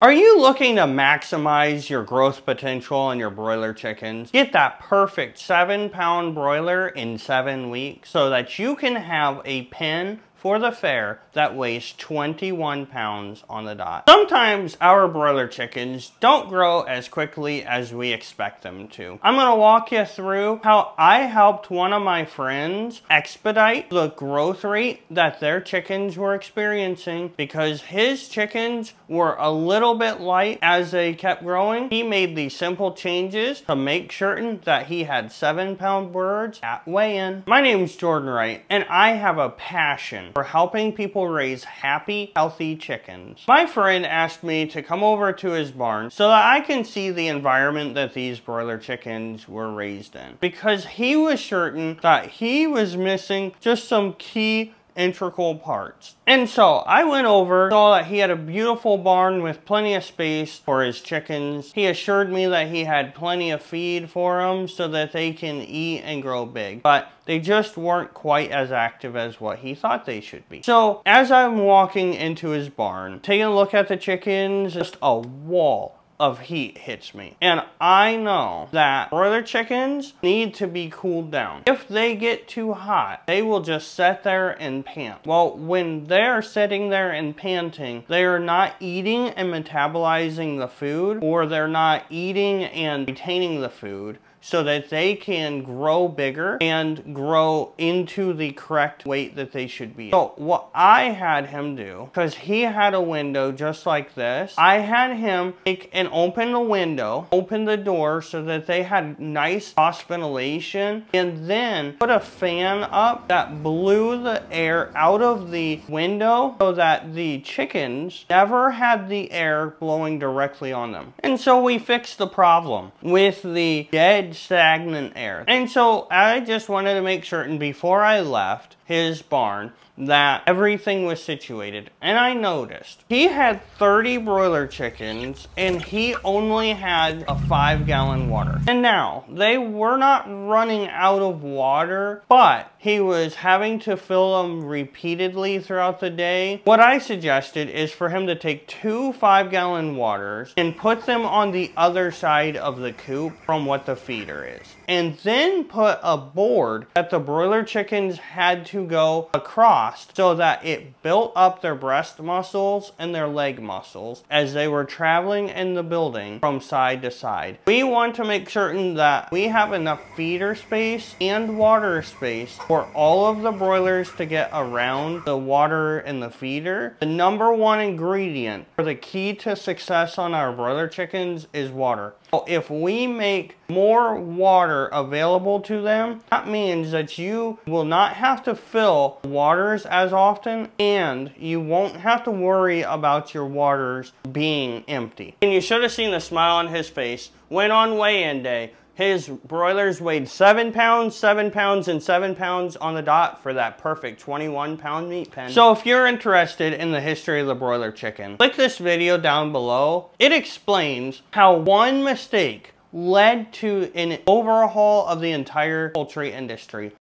Are you looking to maximize your growth potential on your broiler chickens? Get that perfect 7-pound broiler in 7 weeks so that you can have a pen for the fair that weighs 21 pounds on the dot. Sometimes our broiler chickens don't grow as quickly as we expect them to. I'm gonna walk you through how I helped one of my friends expedite the growth rate that their chickens were experiencing because his chickens were a little bit light as they kept growing. He made these simple changes to make certain that he had 7-pound birds at weigh-in. My name's Jordan Wright, and I have a passion for helping people raise happy, healthy chickens. My friend asked me to come over to his barn so that I can see the environment that these broiler chickens were raised in, because he was certain that he was missing just some key integral parts. And so I went over, saw that he had a beautiful barn with plenty of space for his chickens. He assured me that he had plenty of feed for them so that they can eat and grow big, but they just weren't quite as active as what he thought they should be. So as I'm walking into his barn, taking a look at the chickens, just a wall of heat hits me. And I know that broiler chickens need to be cooled down. If they get too hot, they will just sit there and pant. Well, when they're sitting there and panting, they are not eating and metabolizing the food, or they're not eating and retaining the food so that they can grow bigger and grow into the correct weight that they should be. So what I had him do, because he had a window just like this, I had him take and open the window, open the door so that they had nice cross ventilation, and then put a fan up that blew the air out of the window so that the chickens never had the air blowing directly on them. And so we fixed the problem with the dead stagnant air. And so I just wanted to make certain before I left his barn that everything was situated. And I noticed he had 30 broiler chickens and he only had a 5-gallon water. And now they were not running out of water, but he was having to fill them repeatedly throughout the day. What I suggested is for him to take two 5-gallon waters and put them on the other side of the coop from what the feeder is, and then put a board that the broiler chickens had to go across so that it built up their breast muscles and their leg muscles as they were traveling in the building from side to side. We want to make certain that we have enough feeder space and water space for all of the broilers to get around the water and the feeder. The #1 ingredient for the key to success on our broiler chickens is water. So if we make more water available to them, that means that you will not have to fill waters as often, and you won't have to worry about your waters being empty. And you should have seen the smile on his face when on weigh-in day, his broilers weighed 7 pounds, 7 pounds, and 7 pounds on the dot for that perfect 21-pound meat pen. So if you're interested in the history of the broiler chicken, click this video down below. It explains how one mistake led to an overhaul of the entire poultry industry.